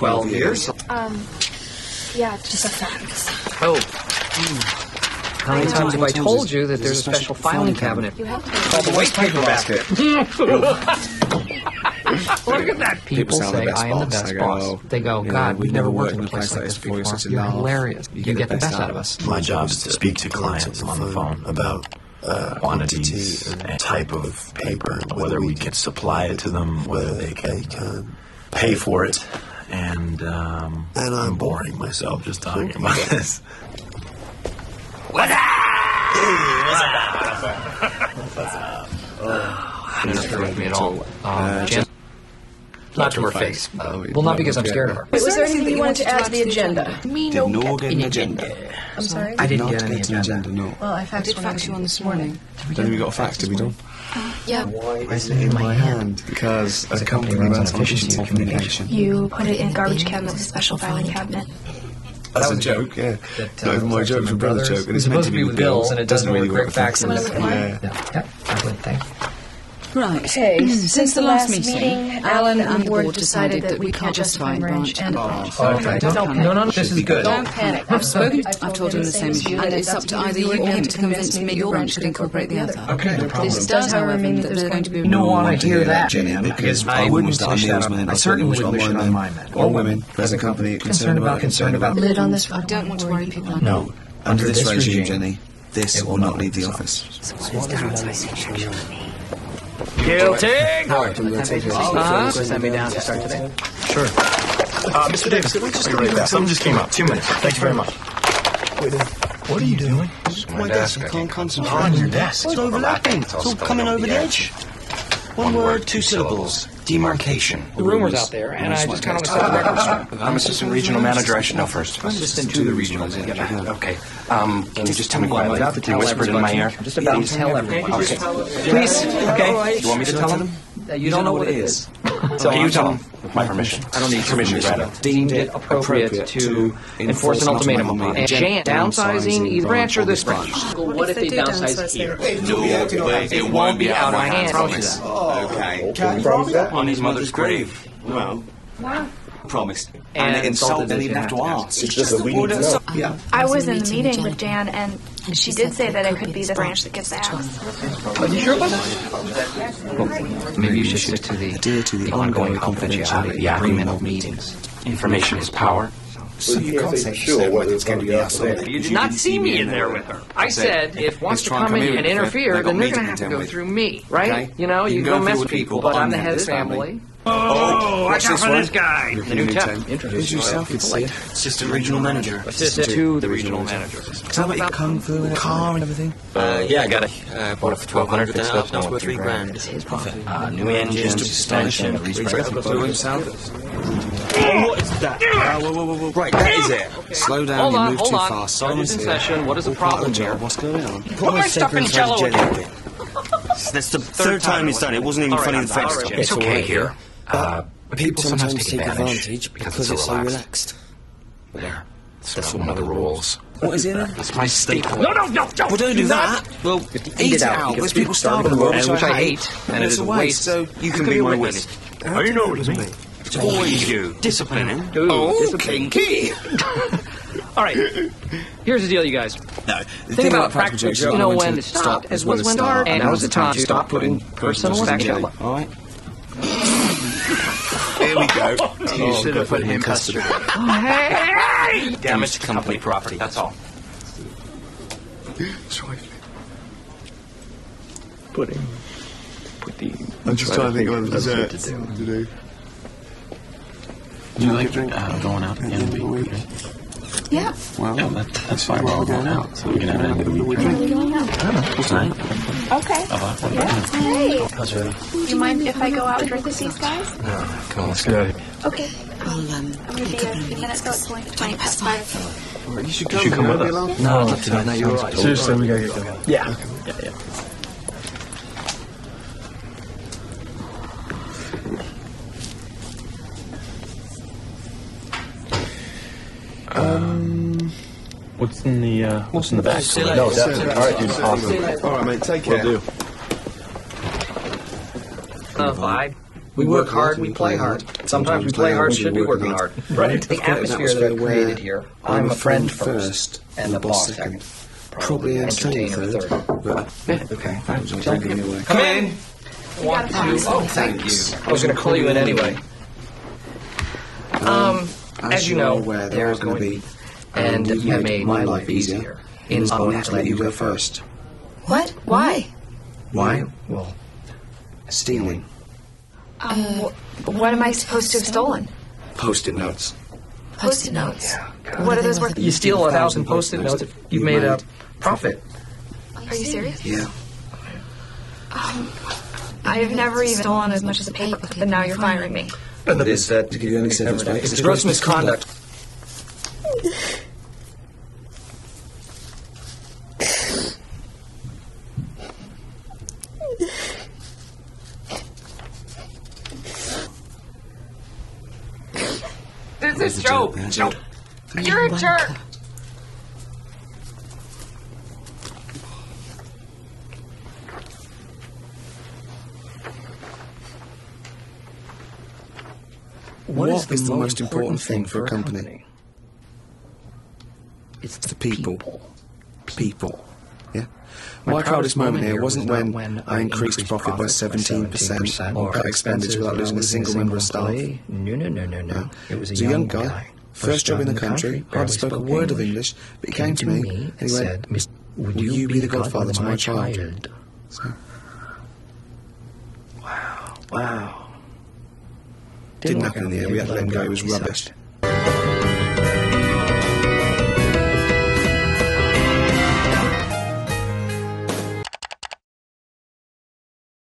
12 years? Yeah, just a fax. Oh. How many times have I told you that there's a special filing cabinet called the white paper basket? Look at that. People say, I am the best boss. They go, God, we've never worked in a place like this before. You're hilarious. You get the best out of us. My job is to speak to clients on the phone about quantities and type of paper, whether we can supply it to them, whether they can pay for it. And I'm boring myself just talking about this. What's up? I'm not scared of me at all. Not to her face. Well, not because I'm scared of her. Was there anything you wanted to add to the agenda? Me no get an agenda. I'm sorry? I didn't get any agenda, no. Well, I faxed you on this morning. Then we got a fax, did we not? Yeah. Why is it in my hand? Because a company runs on efficiency of communication. You put it in a garbage cabinet with a special filing cabinet. That was a joke, yeah. No, my joke was a brother joke, and it's meant to be with bills, and it doesn't really work with faxes. Yeah, I would think. Right. Okay, since the last meeting, Alan and the board decided that we can't just find Branch and a Branch. Okay, don't panic. No, this is good. Don't panic. I've spoken. I've told him the same as you, and it's up to either you or him to convince me your Branch should incorporate the other. Okay, no problem. This does, however, mean that there's going to be... No one to hear that, Jenny, because I wouldn't dish that on men. I certainly wouldn't dish it on my men. Or women, present company, concerned about... Lid on this, I don't want to worry people. No, under this regime, Jenny, this will not leave the office. So what is downsizing? Guilty! Howard, do you want to send me down to start today? Sure. Mr. Davis, can we just be right back? Something just came up. 2 minutes. Thank you very much. Wait, what are you doing? My desk. I can't concentrate. On your desk. It's overlapping. It's all coming over the edge. One word, two syllables. Demarcation. The rumor's out there, and I just kind of want to set the record straight. I'm assistant regional manager. I should know first. Assistant to the regional manager. Okay. Can you just tell me quietly? You whispered in my ear. Just about to tell everyone. Okay. Please. Okay. You want me to tell them? You don't know what it is. So you tell them. With my permission. I don't need permission, rather. Deemed it appropriate to enforce an ultimatum. And downsizing either Branch or this Branch. What if they downsize here? It won't be out of my hands. Promise. Okay. Can you promise that? On his mother's grave. Well. Wow. Promised. And insulted that even after all. It's just that we need to know. Yeah. I was in the meeting with Jan, and she did say that it could be the Branch that gets the house. Are you sure about that? Maybe you should stick to the ongoing confidentiality of the agreement of meetings. Information is power. So you can't say sure whether it's going to be us. You did not see me in there with her. I said, if wants to come in and interfere, then they're going to have to go through me, right? You know, you go mess with people, but I'm the head of the family. Oh, watch out for this guy! The new temp. Introduce yourself, it's like assistant regional manager. Assistant to the regional manager. Tell me about your kung fu and car and everything. Yeah, I got it. I bought it for $1,200. It's worth $3,000. It's his profit. New engine, suspension, what is that? Whoa. Right, that is it. Slow down, you move too fast. Silence in session, what is the problem here? What's going on? Put my stuff in jello again. That's the third time he's done it. It wasn't even funny the first time. It's okay here. People sometimes take advantage because it's so relaxed. There. That's one of the rules. What is it? That's my staple. No! Well, don't do that. Well, eat it out. There's people starving in the world, which I hate, and it is a waste. So you can be my witness. I know what I mean. Or you discipline him. Oh, kinky. All right. Here's the deal, you guys. No, the thing about practical jokes, you know when to stop as well as when to stop. And now's the time to stop putting personal action. All right. Here we go. You should have put him in custody. Hey! Damage to company property. That's all. Pudding. I'm just trying to think of dessert to do. Do you like drink? Going out again the week? Yeah. Well, yeah, that's fine. We're all going out, so we can have another week. Where are we going out? Tonight. Okay. Yeah. Hey. Do you mind if I go out and drink with these guys? No, come on, let's go. Okay. I'll be a few minutes ago. It's only 20 past 5. You should come with us. No, not tonight. No, you're right. Seriously, we gotta get going. Yeah. What's in the bag? No, that's it. All right, dude. Awesome. All right, mate. Take care. Will do. Vibe. We work hard, we play hard. Sometimes we play hard, should be working hard. Right. The atmosphere that we created here, I'm a friend first and the boss second. Probably entertainer third. Okay, come in. Oh, thank you. I was going to call you in anyway. As you know, there is going to be, and have made my life easier. In I have to let you go first. What? Why? Why? Well, stealing. What am I supposed to have stolen? Post-it notes. Post-it notes? Yeah, what are those worth? You steal 1,000 post-it notes, you've made a profit. Are you serious? Yeah. I have never even stolen as much as a paperclip, but now you're firing me. And is that, to give you any sentence, right? It's gross misconduct. This is Joe. Joe. You're a jerk. What is the most important thing for a company? It's the people. People. Yeah. My proudest moment here wasn't when I increased profit by 17% or cut expenditure without losing a single member of staff. No. It was a young guy, first job in the country, hardly spoke a word of English, but he came to me and he said, "Would you be the godfather to my child?" So. Wow. Didn't happen in the end. We had to let him go. It was rubbish.